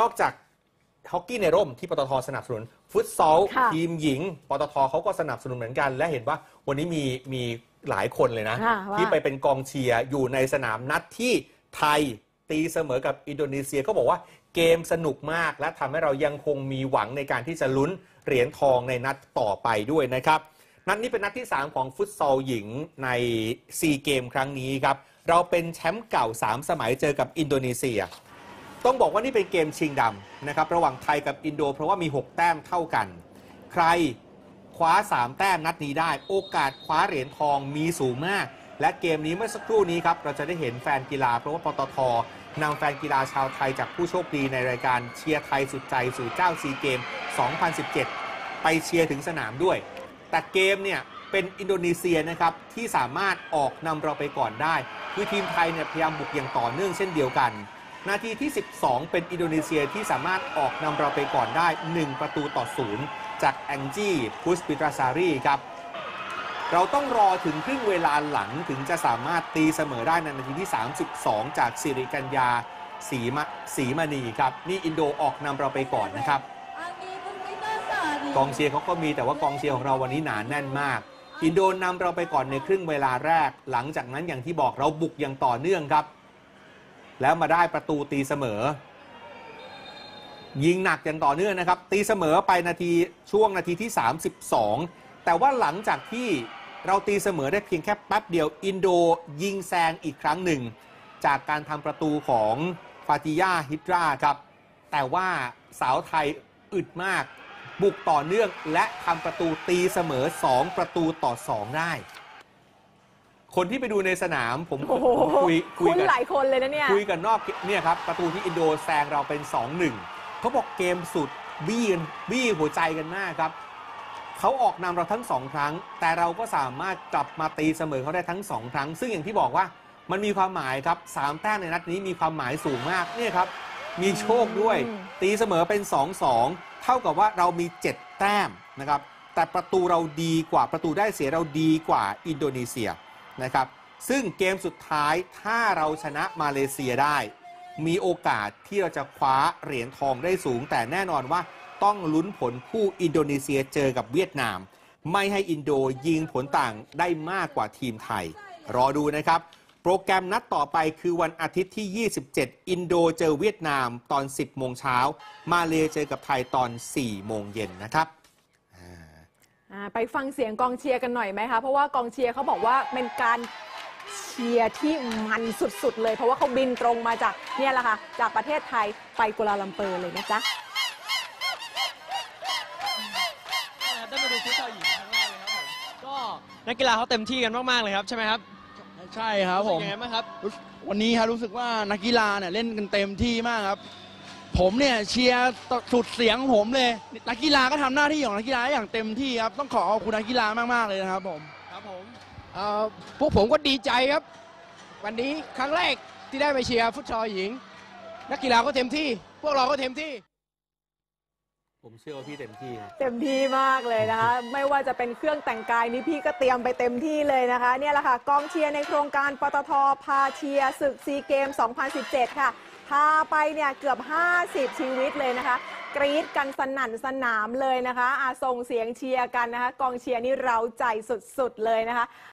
นอกจากฮอกกี้ในร่มที่ปตท.สนับสนุนฟุตซอลทีมหญิงปตท.เขาก็สนับสนุนเหมือนกันและเห็นว่าวันนี้มีหลายคนเลยนะที่ไปเป็นกองเชียร์อยู่ในสนามนัดที่ไทยตีเสมอกับอินโดนีเซียเขาบอกว่าเกมสนุกมากและทำให้เรายังคงมีหวังในการที่จะลุ้นเหรียญทองในนัดต่อไปด้วยนะครับนัดนี้เป็นนัดที่3ของฟุตซอลหญิงในซีเกมครั้งนี้ครับเราเป็นแชมป์เก่า3สมัยเจอกับอินโดนีเซียต้องบอกว่านี่เป็นเกมชิงดำนะครับระหว่างไทยกับอินโดเพราะว่ามี6แต้มเท่ากันใครคว้า3แต้มนัดนี้ได้โอกาสคว้าเหรียญทองมีสูงมากและเกมนี้เมื่อสักครู่นี้ครับเราจะได้เห็นแฟนกีฬาเพราะว่าปตท.นำแฟนกีฬาชาวไทยจากผู้โชคดีในรายการเชียร์ไทยสุดใจสู่เจ้าซีเกม 2017 ไปเชียร์ถึงสนามด้วยแต่เกมเนี่ยเป็นอินโดนีเซียนะครับที่สามารถออกนำเราไปก่อนได้คือทีมไทยเนี่ยพยายามบุกอย่างต่อเนื่องเช่นเดียวกันนาทีที่12เป็นอินโดนีเซียที่สามารถออกนำเราไปก่อนได้1-0จากแองจี้พุสปิตราซารีครับเราต้องรอถึงครึ่งเวลาหลังถึงจะสามารถตีเสมอได้ในนาทีที่32จากสิริกัญญาศรีมณีครับนี่อินโดออกนำเราไปก่อนนะครับกองเชียร์เขาก็มีแต่ว่ากองเชียร์ของเราวันนี้หนาแน่นมากอินโดนำเราไปก่อนในครึ่งเวลาแรกหลังจากนั้นอย่างที่บอกเราบุกอย่างต่อเนื่องครับแล้วมาได้ประตูตีเสมอยิงหนักอย่างต่อเนื่องนะครับตีเสมอไปนาทีที่32แต่ว่าหลังจากที่เราตีเสมอได้เพียงแค่แป๊บเดียวอินโดยิงแซงอีกครั้งหนึ่งจากการทำประตูของฟาติยาฮิตราครับแต่ว่าสาวไทยอึดมากบุกต่อเนื่องและทำประตูตีเสมอ2-2ได้คนที่ไปดูในสนามผมคุยกันหลายคนเลยนะเนี่ยคุยกันนอกเนี่ยครับประตูที่อินโดแซงเราเป็น 2-1 เขาบอกเกมสุดบี้หัวใจกันมากครับเขาออกนำเราทั้ง2ครั้งแต่เราก็สามารถกลับมาตีเสมอเขาได้ทั้ง2ครั้งซึ่งอย่างที่บอกว่ามันมีความหมายครับ3แต้มในนัดนี้มีความหมายสูงมากเนี่ยครับมีโชคด้วยตีเสมอเป็น 2-2 เท่ากับว่าเรามี7แต้มนะครับแต่ประตูเราดีกว่าประตูได้เสียเราดีกว่าอินโดนีเซียนะครับซึ่งเกมสุดท้ายถ้าเราชนะมาเลเซียได้มีโอกาสที่เราจะคว้าเหรียญทองได้สูงแต่แน่นอนว่าต้องลุ้นผลคู่อินโดนีเซียเจอกับเวียดนามไม่ให้อินโดยิงผลต่างได้มากกว่าทีมไทยรอดูนะครับโปรแกรมนัดต่อไปคือวันอาทิตย์ที่27อินโดเจอเวียดนามตอน 10:00 น.มาเลเซียเจอกับไทยตอน 16:00 น.นะครับไปฟังเสียงกองเชียร์กันหน่อยไหมคะเพราะว่ากองเชียร์เขาบอกว่าเป็นการเชียร์ที่มันสุดๆเลยเพราะว่าเขาบินตรงมาจากเนี่ยแหละค่ะจากประเทศไทยไปกัวลาลัมเปอร์เลยนะจ๊ะได้มาดูฟุตซอลหญิงครั้งแรกเลยครับผมก็นักกีฬาเขาเต็มที่กันมากๆเลยครับใช่ไหมครับใช่ครับผมยังไงบ้างครับวันนี้ครับรู้สึกว่านักกีฬาเนี่ยเล่นกันเต็มที่มากครับผมเนี่ยเชียร์สุดเสียงผมเลยนักกีฬาก็ทำหน้าที่ของนักกีฬาอย่างเต็มที่ครับต้องขอขอบคุณนักกีฬามากๆเลยนะครับผมครับผมพวกผมก็ดีใจครับวันนี้ครั้งแรกที่ได้ไปเชียร์ฟุตซอลหญิงนักกีฬาก็เต็มที่พวกเราก็เต็มที่ผมเชื่อว่าพี่เต็มที่มากเลยนะคะไม่ว่าจะเป็นเครื่องแต่งกายนี่พี่ก็เตรียมไปเต็มที่เลยนะคะเนี่ยแหละค่ะกองเชียร์ในโครงการปตท.พาเชียร์ศึกซีเกม 2017 ค่ะพาไปเนี่ยเกือบ50ชีวิตเลยนะคะกรี๊ดกันสนั่นสนามเลยนะคะส่งเสียงเชียร์กันนะคะกองเชียร์นี่เร้าใจสุดๆเลยนะคะ